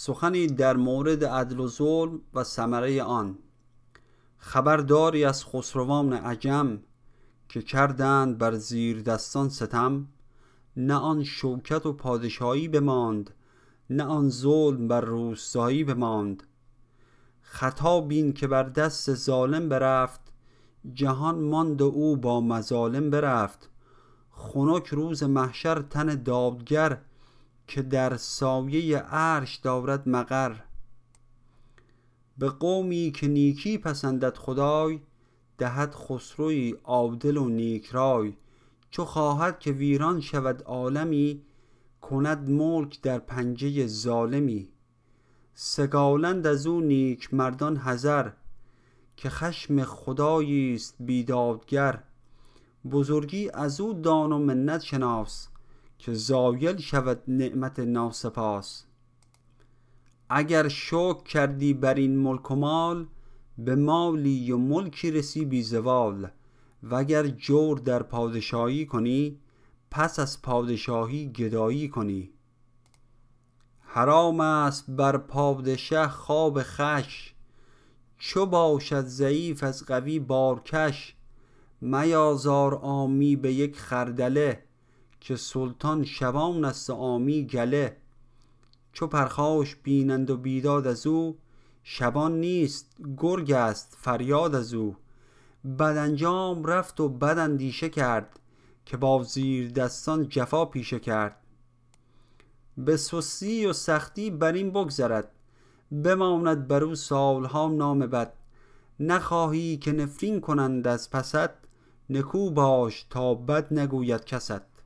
سخنی در مورد عدل و ظلم و ثمره آن، خبرداری از خسروان عجم که کردند بر زیر دستان ستم. نه آن شوکت و پادشاهی بماند، نه آن ظلم بر روستایی بماند. خطاب این که بر دست ظالم برفت، جهان ماند او با مظالم برفت. خنک روز محشر تن دادگر، که در سایه عرش دارد مقر. به قومی که نیکی پسندد خدای، دهد خسروی عادل و نیکرای. چو خواهد که ویران شود عالمی، کند ملک در پنجه ظالمی. سگالند از او نیک مردان حذر، که خشم خدایی است بیدادگر. بزرگی از او دان و منت شناس، که زایل شود نعمت ناسپاس. اگر شکر کردی بر این ملک و مال، به مالی و ملکی رسی بی زوال. وگر جور در پادشاهی کنی، پس از پادشاهی گدایی کنی. حرام است بر پادشه خواب خوش، چو باشد ضعیف از قوی بارکش. میازار عامی به یک خردله، که سلطان شبان است عامی گله. چو پرخاش بینند و بیداد از او، شبان نیست گرگ است فریاد از او. بدانجام رفت و بداندیشه کرد، که با زیر دستان جفا پیشه کرد. به سستی و سختی بر این بگذرد، بماند بر او سالها نام بد. نخواهی که نفرین کنند از پست، نکو باش تا بد نگوید کست.